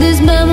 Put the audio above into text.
this moment.